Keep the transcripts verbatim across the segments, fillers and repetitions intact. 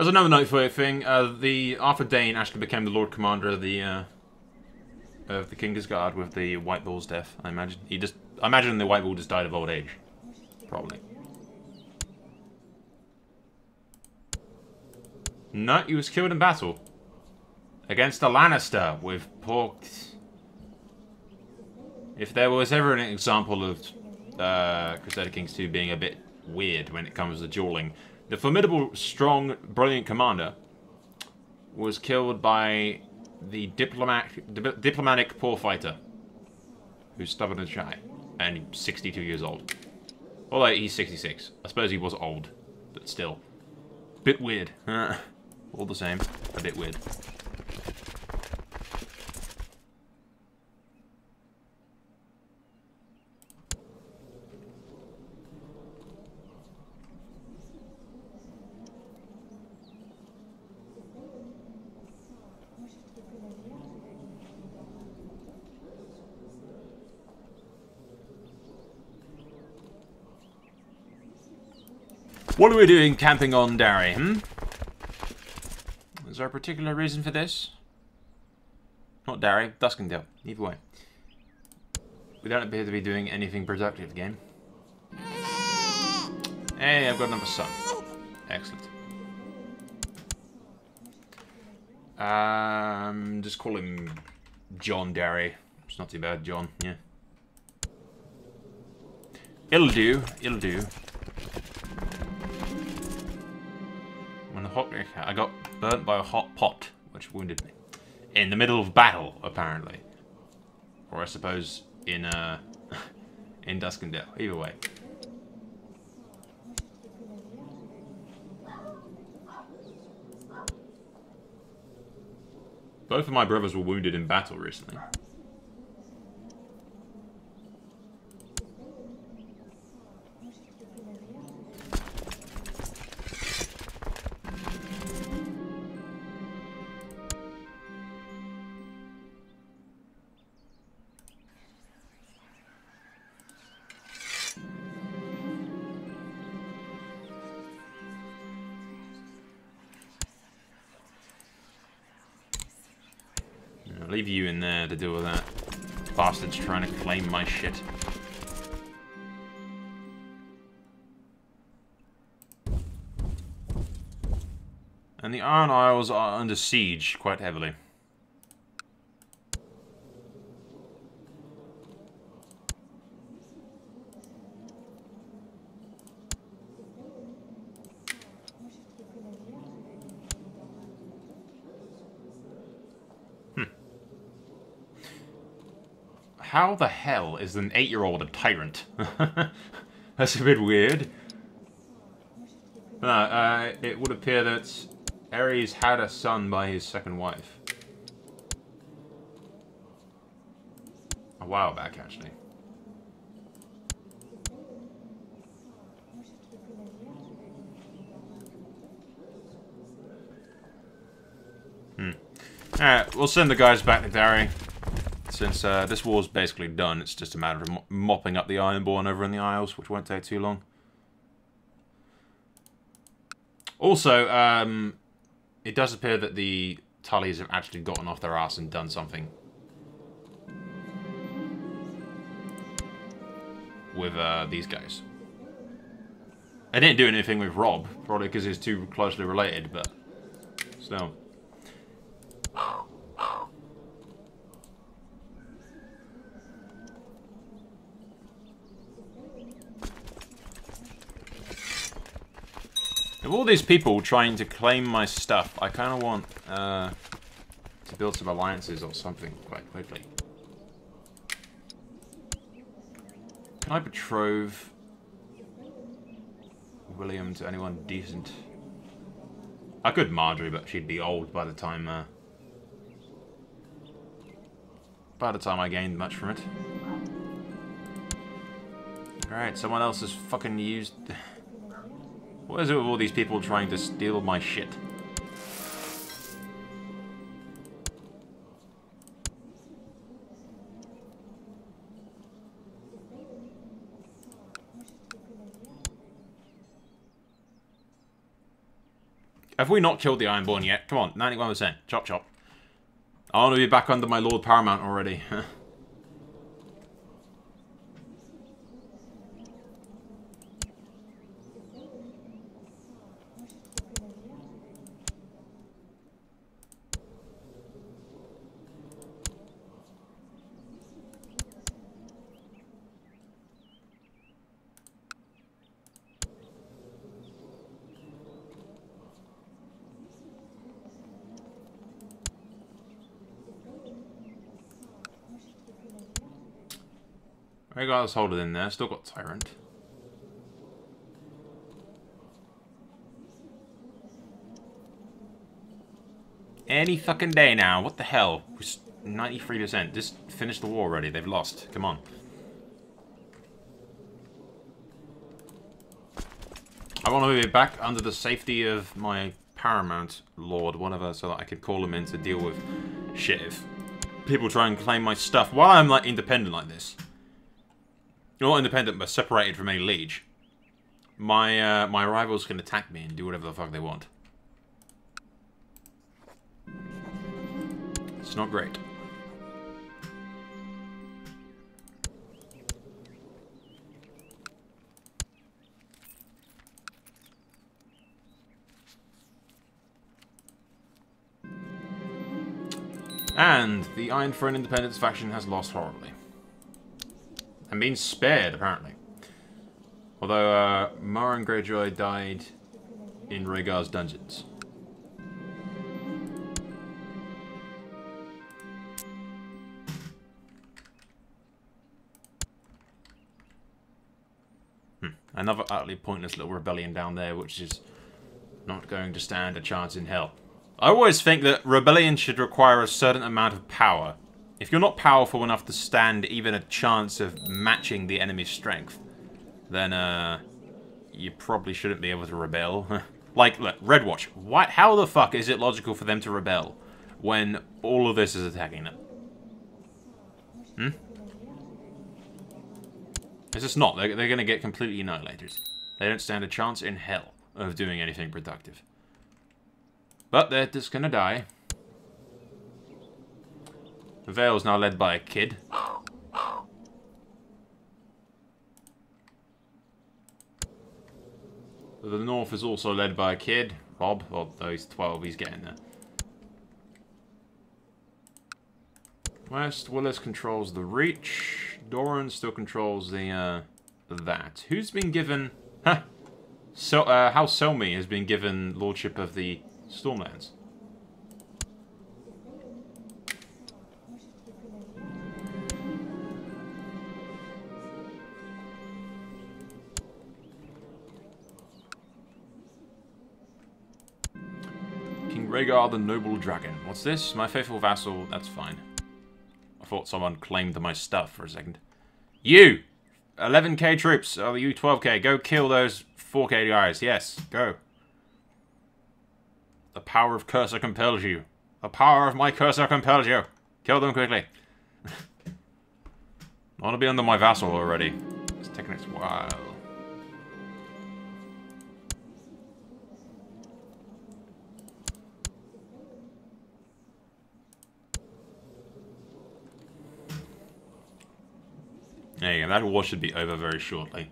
As another note for a thing, uh, the Arthur Dayne actually became the Lord Commander of the uh, of the King's Guard with the White Bull's death. I imagine he just. I imagine the White Bull just died of old age, probably. No, he was killed in battle against the Lannister with porked. If there was ever an example of uh, Crusader Kings two being a bit weird when it comes to dueling, the formidable, strong, brilliant commander was killed by the diplomatic, di diplomatic poor fighter, who's stubborn and shy, and sixty-two years old. Although he's sixty-six, I suppose he was old, but still, bit weird. All the same, a bit weird. What are we doing camping on Darry, hmm? Is there a particular reason for this? Not Darry, Duskendale. Either way. We don't appear to be doing anything productive, game. Hey, I've got another son. Excellent. Um, just call him John Darry. It's not too bad, John, yeah. It'll do, it'll do. When the hot, I got burnt by a hot pot, which wounded me. In the middle of battle, apparently. Or I suppose in uh, in Duskendale. Either way. Both of my brothers were wounded in battle recently. Leave you in there to deal with that. Bastards trying to claim my shit. And the Iron Isles are under siege quite heavily. How the hell is an eight-year-old a tyrant? That's a bit weird. No, uh, it would appear that Ares had a son by his second wife. A while back, actually. Hmm. Alright, we'll send the guys back to Darry. Since uh, this war's basically done, it's just a matter of mopping up the Ironborn over in the Isles, which won't take too long. Also, um, it does appear that the Tullys have actually gotten off their arse and done something. With uh, these guys. I didn't do anything with Rob, probably because he's too closely related, but still. Of all these people trying to claim my stuff, I kind of want uh, to build some alliances or something quite quickly. Can I betroth William to anyone decent? I could Marjorie, but she'd be old by the time uh, by the time I gained much from it. All right, someone else has fucking used. What is it with all these people trying to steal my shit? Have we not killed the Ironborn yet? Come on, ninety-one percent. Chop, chop. I want to be back under my Lord Paramount already. Rhaegar, let's hold it in there. Still got Tyrant. Any fucking day now. What the hell? ninety-three percent. Just finish the war already. They've lost. Come on. I want to be back under the safety of my Paramount Lord, whatever, so that I can call him in to deal with shit if people try and claim my stuff while I'm like independent like this. Not independent, but separated from any liege. My, uh, my rivals can attack me and do whatever the fuck they want. It's not great. And the Iron Throne Independence faction has lost horribly. And being spared, apparently. Although, uh, Maron Greyjoy died in Rhaegar's dungeons. Hmm. Another utterly pointless little rebellion down there, which is not going to stand a chance in hell. I always think that rebellion should require a certain amount of power. If you're not powerful enough to stand even a chance of matching the enemy's strength, then uh, you probably shouldn't be able to rebel. Like, look, Red Watch. What, how the fuck is it logical for them to rebel when all of this is attacking them? Hmm? It's just not. They're, they're going to get completely annihilated. They don't stand a chance in hell of doing anything productive. But they're just going to die. The Vale is now led by a kid. The North is also led by a kid. Rob, although he's twelve, he's getting there. West, Willis controls the Reach. Doran still controls the, uh, that. Who's been given... Huh! So, uh, House Selmy has been given lordship of the Stormlands. Rhaegar the Noble Dragon. What's this? My faithful vassal. That's fine. I thought someone claimed my stuff for a second. You! eleven K troops. Oh, you twelve K. Go kill those four K guys. Yes, go. The power of Cursor compels you. The power of my Cursor compels you. Kill them quickly. I want to be under my vassal already. It's taking its while. There you go, that war should be over very shortly.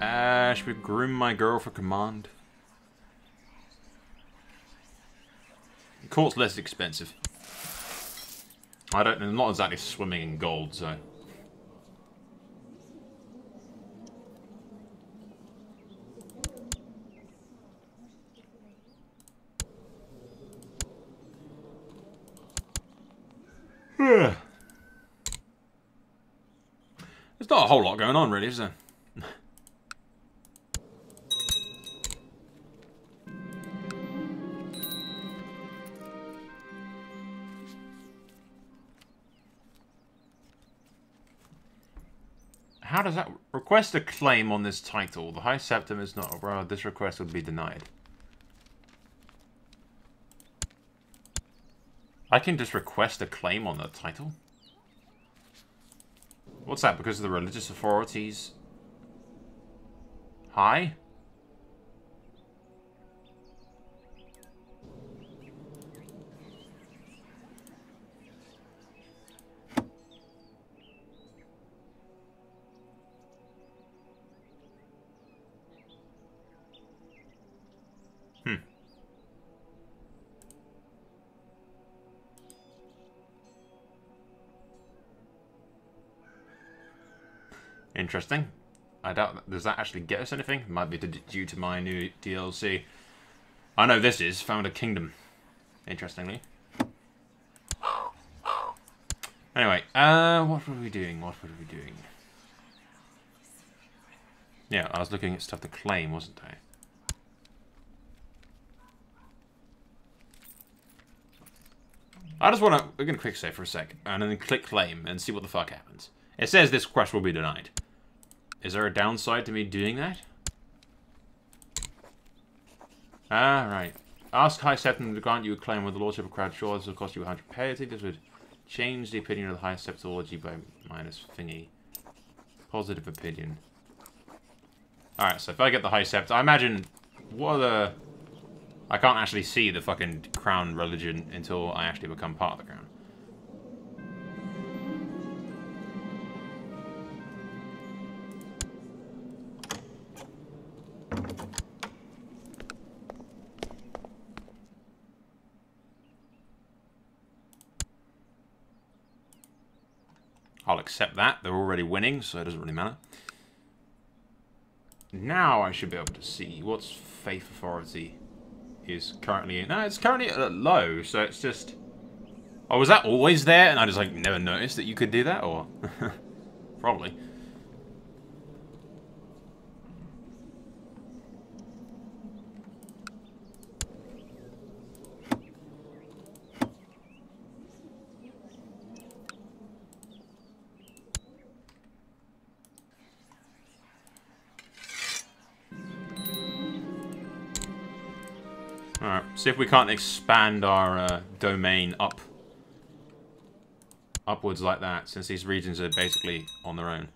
Uh, should we groom my girl for command? Court's less expensive. I don't, I'm not exactly swimming in gold, so. There's not a whole lot going on, really, is there? How does that... Request a claim on this title. The High Septon is not... Well, this request would be denied. I can just request a claim on that title. What's that? Because of the religious authorities? High? Interesting. I doubt that. Does that actually get us anything? Might be due to my new D L C. I know this is Found a Kingdom. Interestingly. Anyway, uh, what were we doing? What were we doing? Yeah, I was looking at stuff to claim, wasn't I? I just want to. We're gonna quick save for a sec, and then click claim and see what the fuck happens. It says this quest will be denied. Is there a downside to me doing that? Ah, right. Ask High Septon to grant you a claim with the Lordship of Crowshaw. This will cost you one hundred piety. This would change the opinion of the High Septology by minus thingy. Positive opinion. Alright, so if I get the High Sept, I imagine... What are the... I can't actually see the fucking crown religion until I actually become part of the crown. I'll accept that. They're already winning, so it doesn't really matter. Now I should be able to see what's faith authority is currently... No, it's currently at low, so it's just... Oh, was that always there? And I just, like, never noticed that you could do that, or... Probably. See if we can't expand our uh, domain up, upwards like that, since these regions are basically on their own.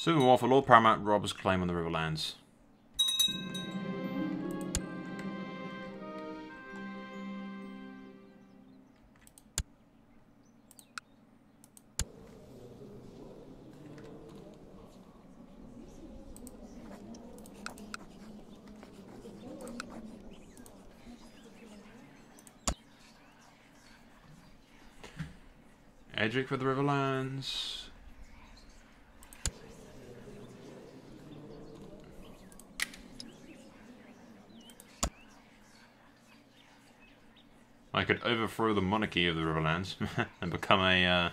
Civil War for Lord Paramount Rob's claim on the Riverlands. Edric for the Riverlands. I could overthrow the monarchy of the Riverlands and become a uh,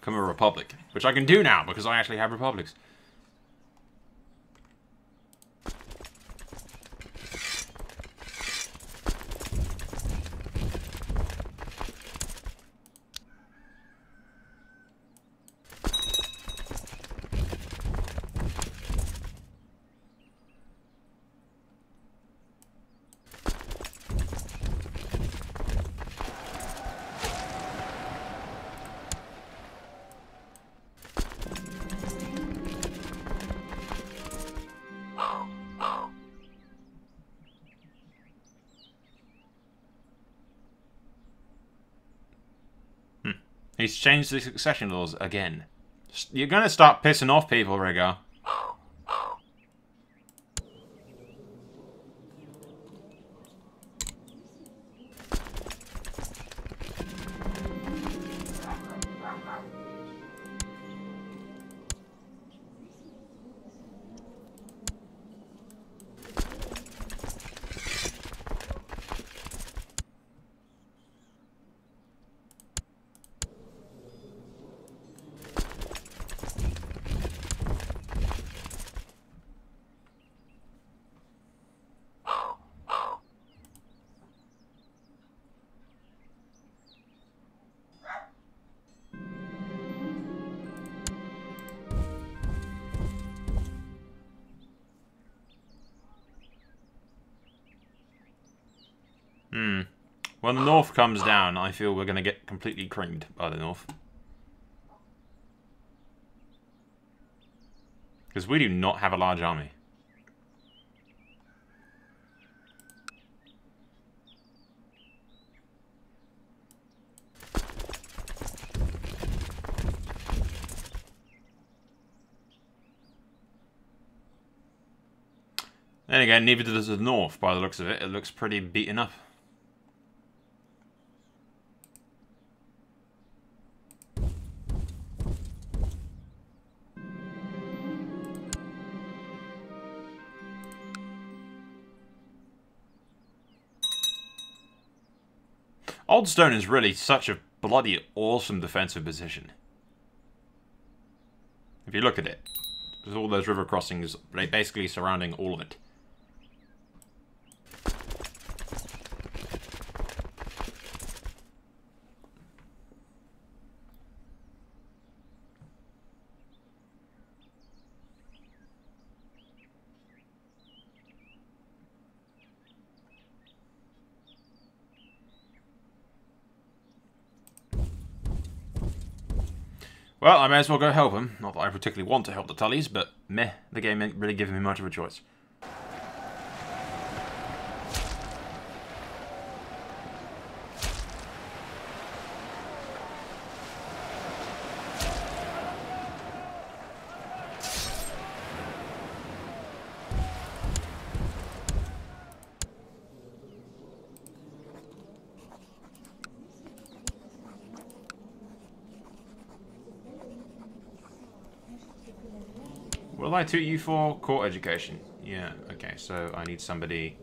become a republic, which I can do now because I actually have republics. He's changed the succession laws again. You're gonna start pissing off people, Rhaegar. Hmm. When the North comes down, I feel we're going to get completely creamed by the North. Because we do not have a large army. Then again, neither does the North, by the looks of it. It looks pretty beaten up. Oldstone is really such a bloody awesome defensive position. If you look at it, there's all those river crossings basically surrounding all of it. Well, I may as well go help him. Not that I particularly want to help the Tullys, but meh, the game ain't really giving me much of a choice. Will I to you for court education? Yeah, okay, so I need somebody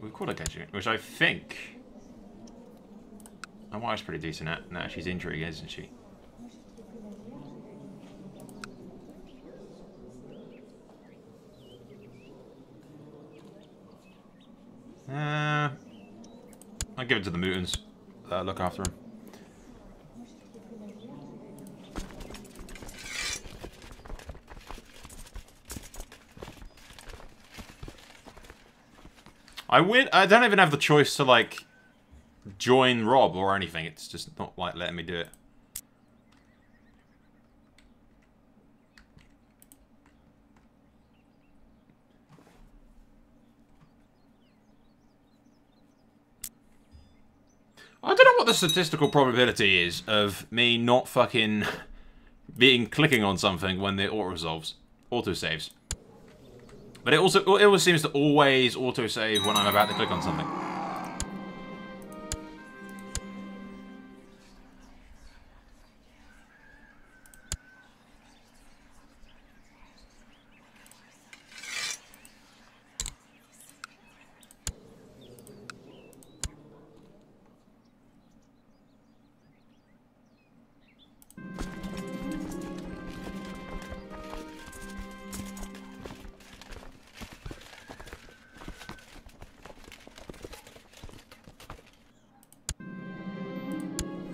with court education, which I think my wife's pretty decent at. No, she's intrigue, isn't she? Uh, I'll give it to the Moutons. Uh, look after him. I win. I don't even have the choice to like join Rob or anything. It's just not like letting me do it. I don't know what the statistical probability is of me not fucking being clicking on something when the auto resolves, auto saves. But it also it always seems to always autosave when I'm about to click on something.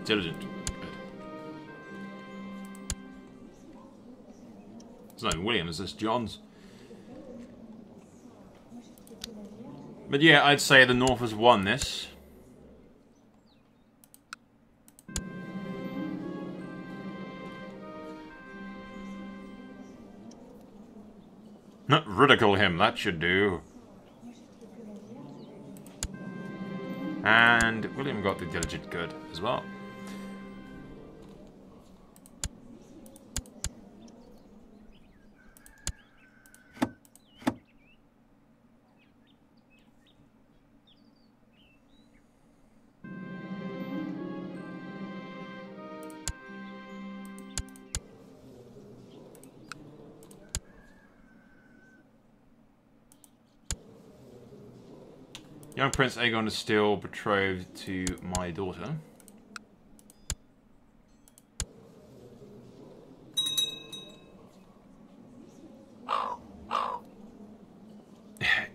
Diligent. Good. It's not even William, is this John's? But yeah, I'd say the North has won this. Not ridicule him, that should do. And William got the diligent good as well. Young Prince Aegon is still betrothed to my daughter.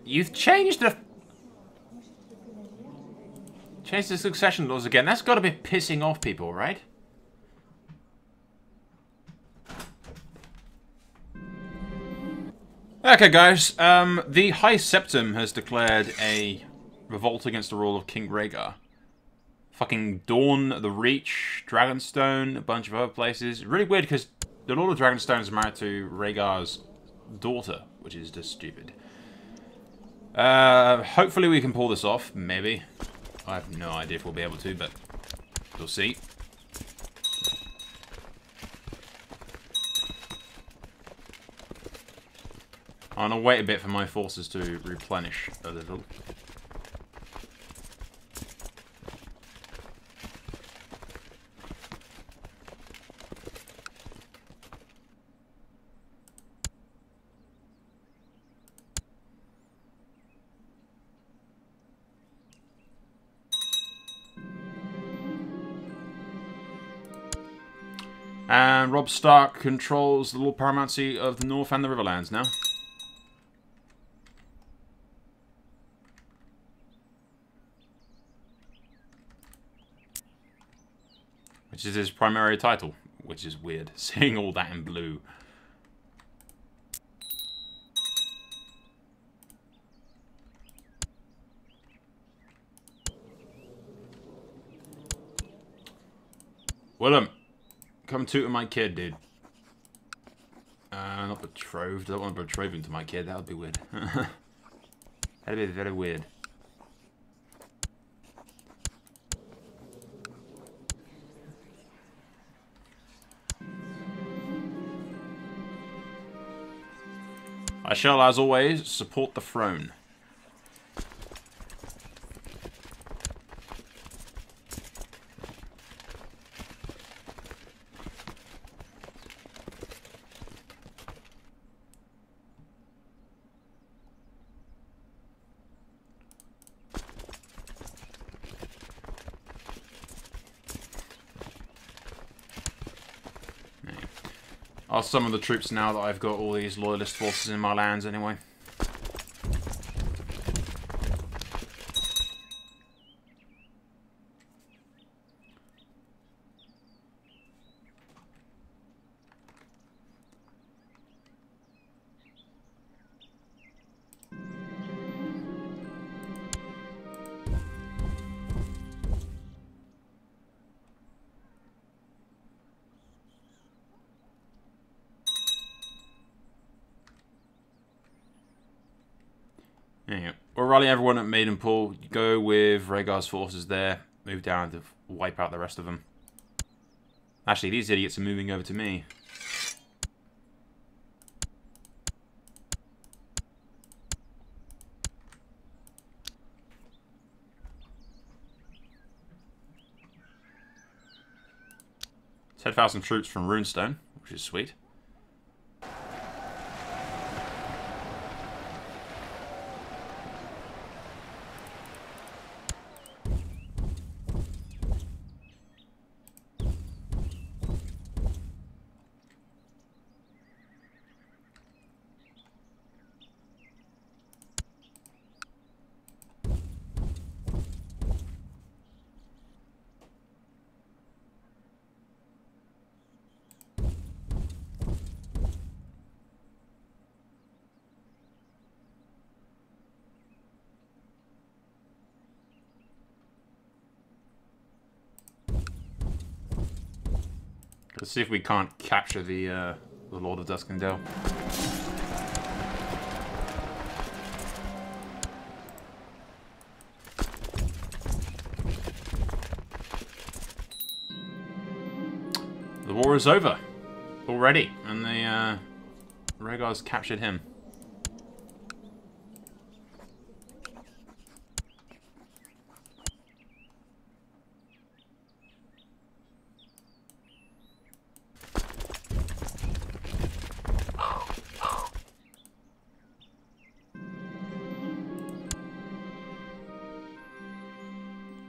You've changed the... Changed the succession laws again. That's got to be pissing off people, right? Okay, guys. Um, the High Septon has declared a... revolt against the rule of King Rhaegar. Fucking Dawn, the Reach, Dragonstone, a bunch of other places. Really weird because the Lord of Dragonstone is married to Rhaegar's daughter, which is just stupid. Uh, hopefully we can pull this off, maybe. I have no idea if we'll be able to, but we'll see. I'm gonna wait a bit for my forces to replenish a little. And Rob Stark controls the Lord Paramountcy of the North and the Riverlands now. Which is his primary title, which is weird, seeing all that in blue. William, come tutor my kid, dude. Uh, not betrothed. I don't want to betroth him to my kid. That would be weird. That'd be very weird. I shall, as always, support the throne. I'll summon the troops now that I've got all these loyalist forces in my lands anyway. Rally everyone at Maiden Pool. Go with Rhaegar's forces there. Move down to wipe out the rest of them. Actually, these idiots are moving over to me. ten thousand troops from Runestone, which is sweet. Let's see if we can't capture the uh, the Lord of Duskendale. The war is over already, and the uh, Rhaegar's captured him.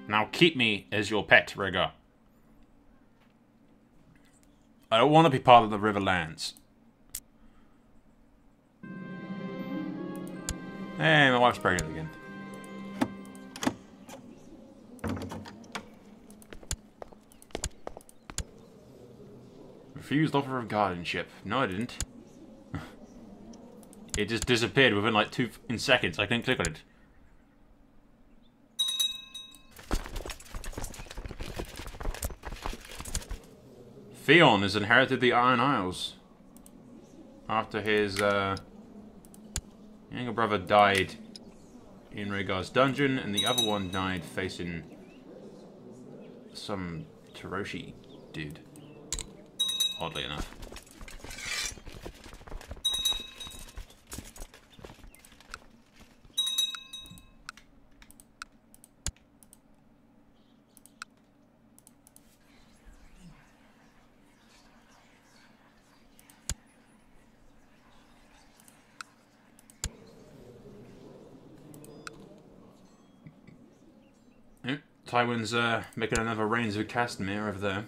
Now keep me as your pet, Rhaegar. I don't want to be part of the Riverlands. Hey, my wife's pregnant again. Refused offer of guardianship. No, I didn't. It just disappeared within like two seconds. I couldn't click on it. Theon has inherited the Iron Isles after his uh, younger brother died in Rhaegar's dungeon, and the other one died facing some Taroshi dude, oddly enough. Tywin's uh, making another Reigns of Castamere over there.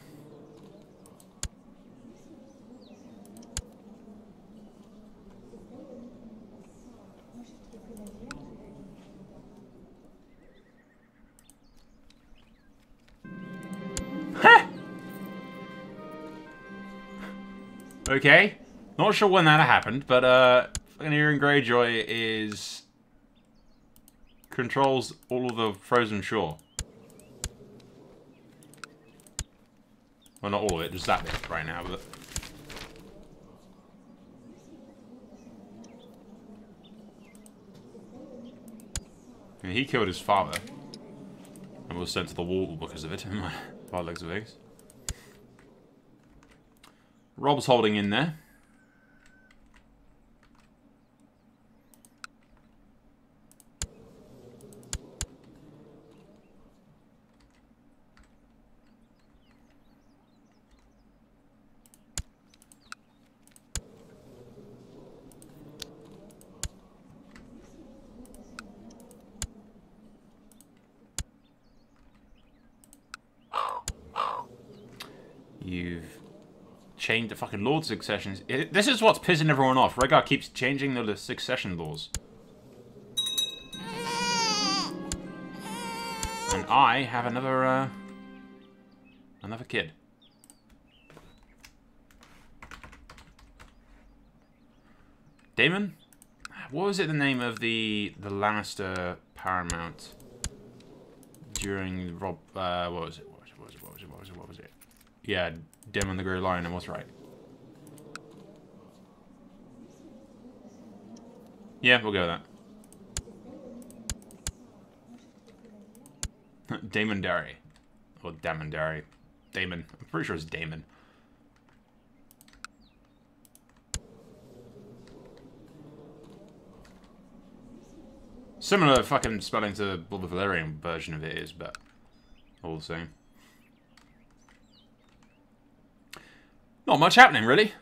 Ha! Okay. Not sure when that happened, but uh, fucking Maron Greyjoy is controls all of the frozen shore. Well, not all of it, just that bit right now, but... I mean, he killed his father and was sent to the wall because of it, by legs of eggs. Rob's holding in there. Change the fucking Lord successions. It, this is what's pissing everyone off. Rhaegar keeps changing the, the succession laws. And I have another, uh... another kid. Damon? What was it the name of the, the Lannister Paramount during Rob... Uh, what was it? What was it? What was it? What was it? What was it? What was it? Yeah, Daemon the Grey Lion, and what's right. Yeah, we'll go with that. Daemon Darry. Or Daemon Darry. Damon. I'm pretty sure it's Damon. Similar fucking spelling to what the Valyrian version of it is, but all the same. Not much happening, really.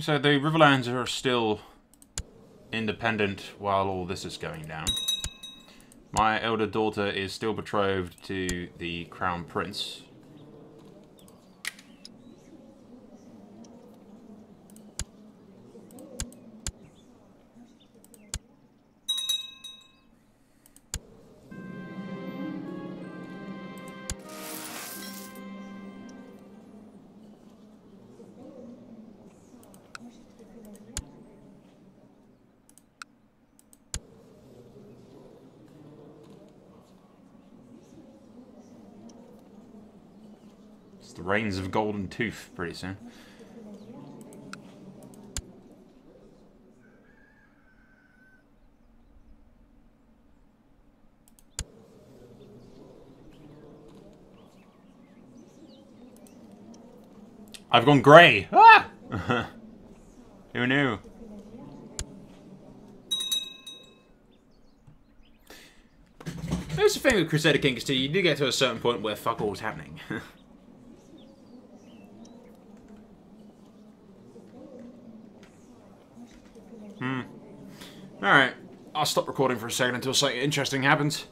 So the Riverlands are still independent while all this is going down. My elder daughter is still betrothed to the Crown Prince. The Reigns of Golden Tooth pretty soon. I've gone grey. Ah! Who knew? There's the thing with Crusader Kings two. You do get to a certain point where fuck all's happening. Alright, I'll stop recording for a second until something interesting happens.